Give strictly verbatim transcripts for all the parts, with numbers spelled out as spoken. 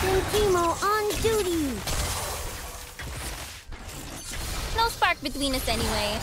Captain Teemo on duty! No spark between us anyway.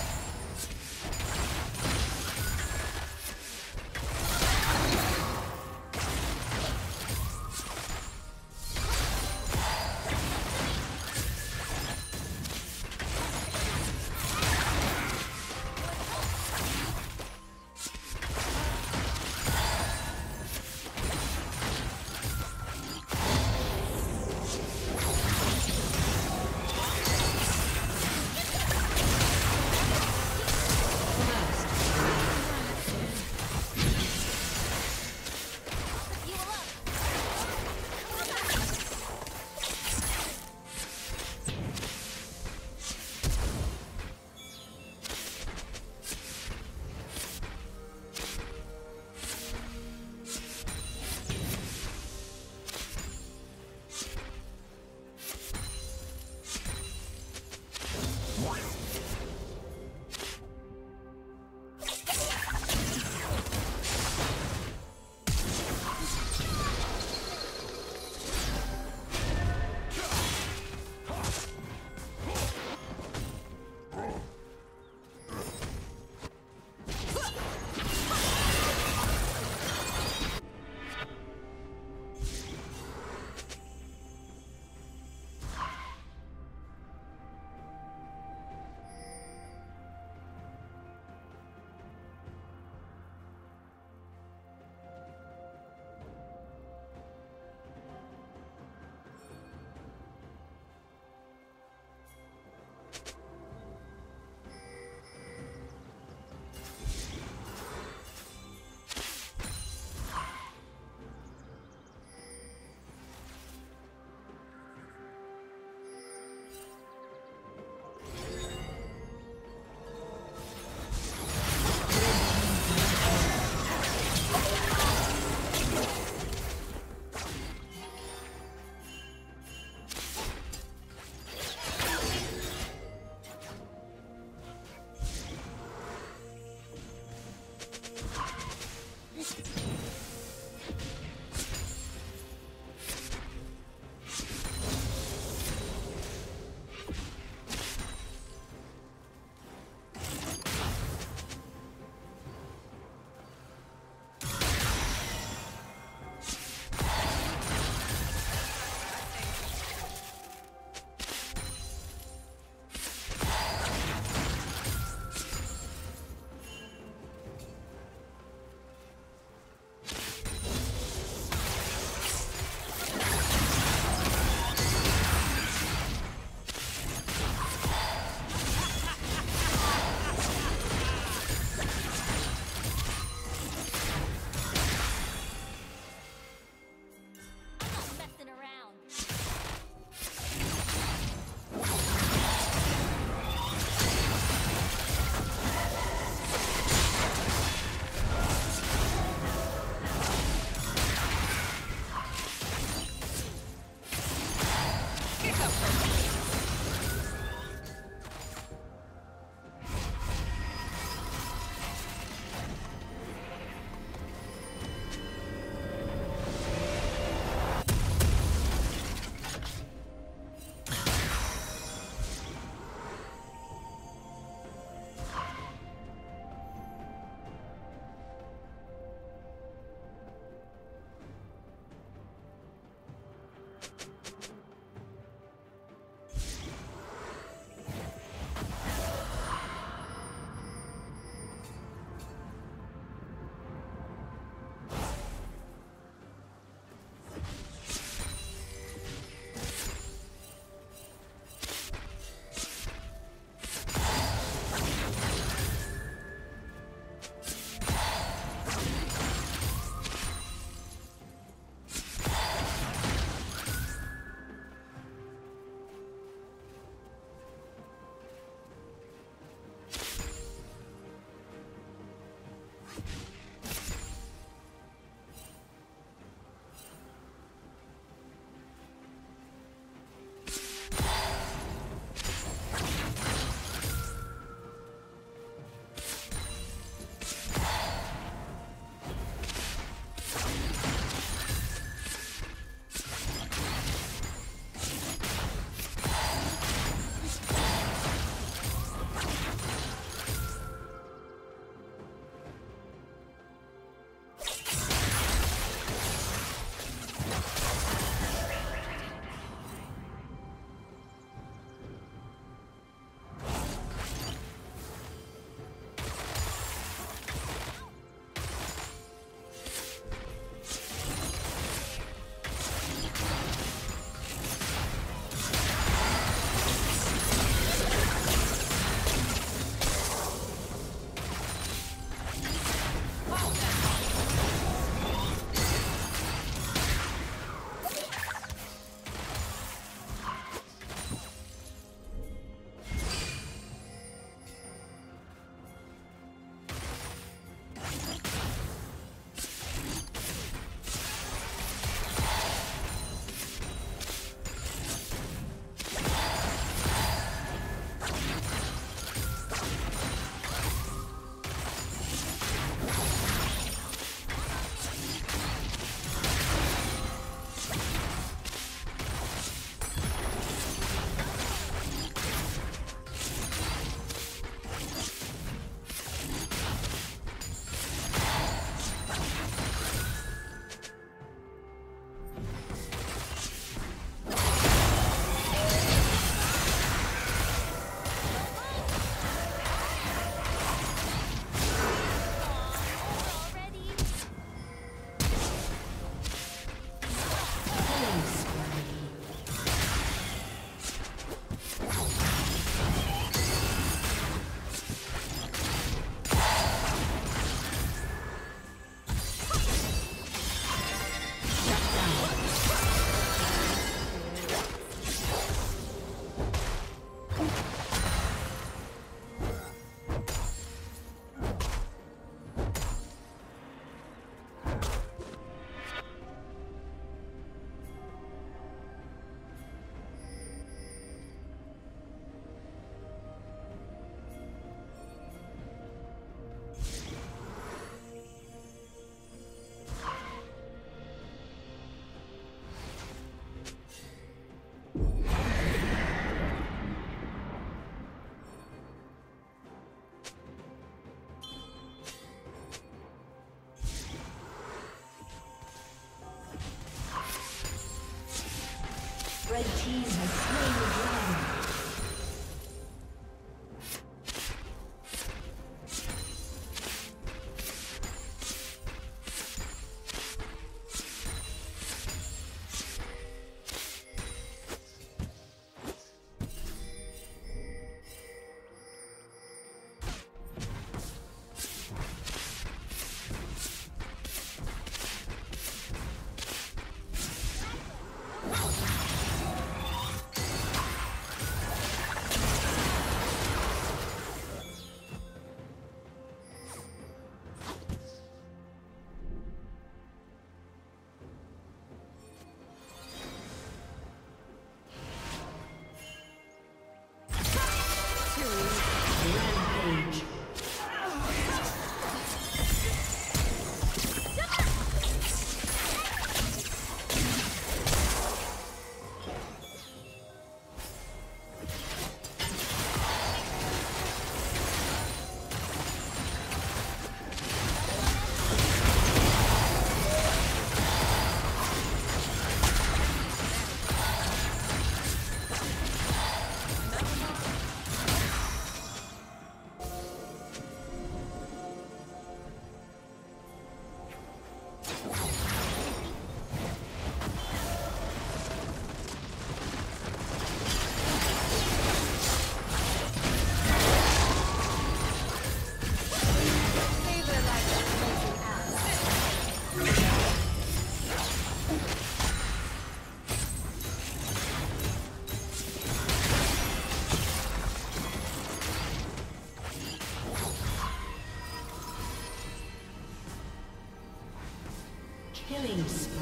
Killing spree.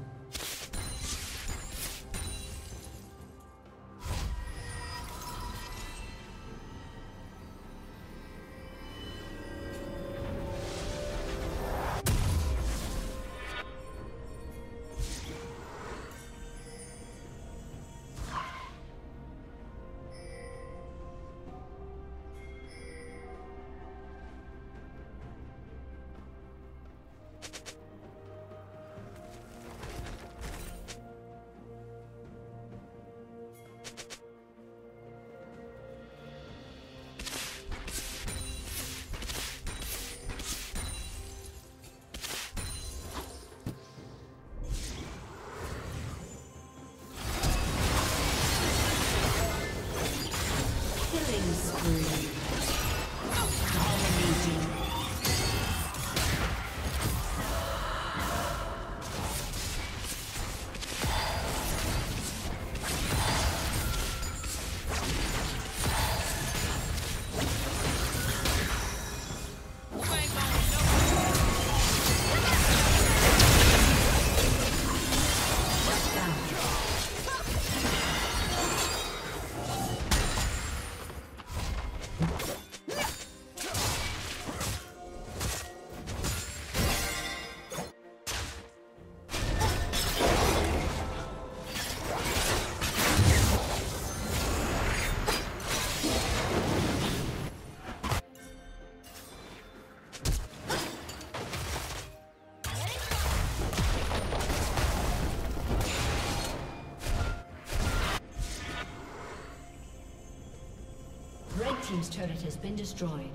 Team's turret has been destroyed.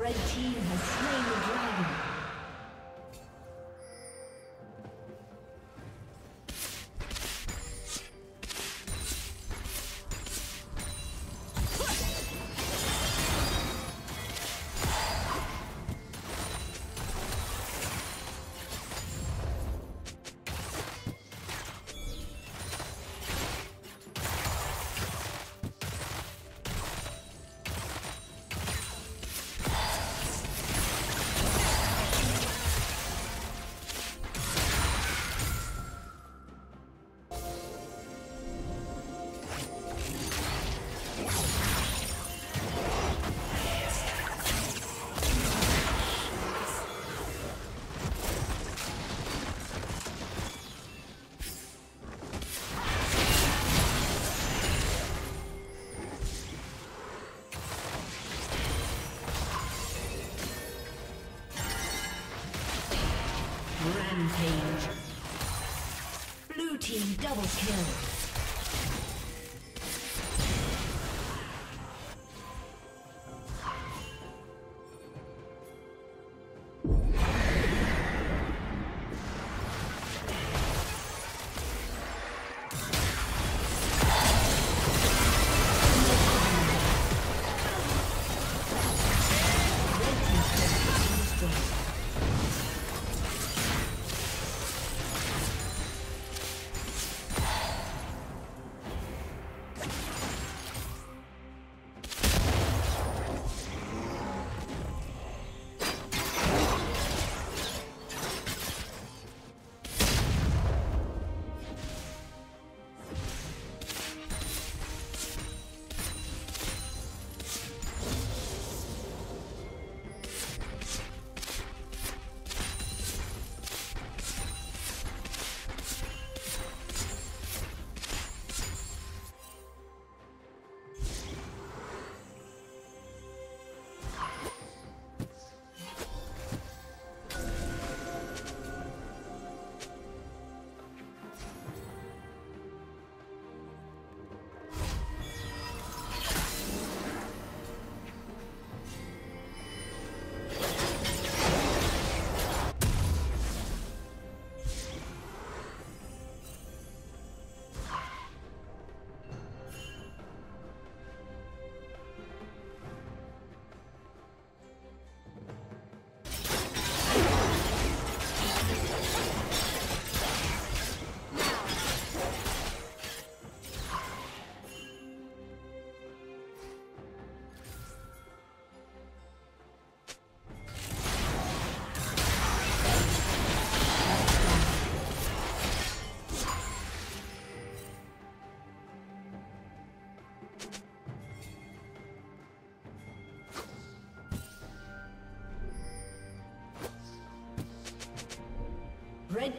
Red team has slain the dragon. team double kill. Red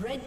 Red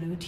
Blue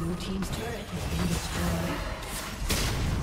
Blue team's turret has been destroyed.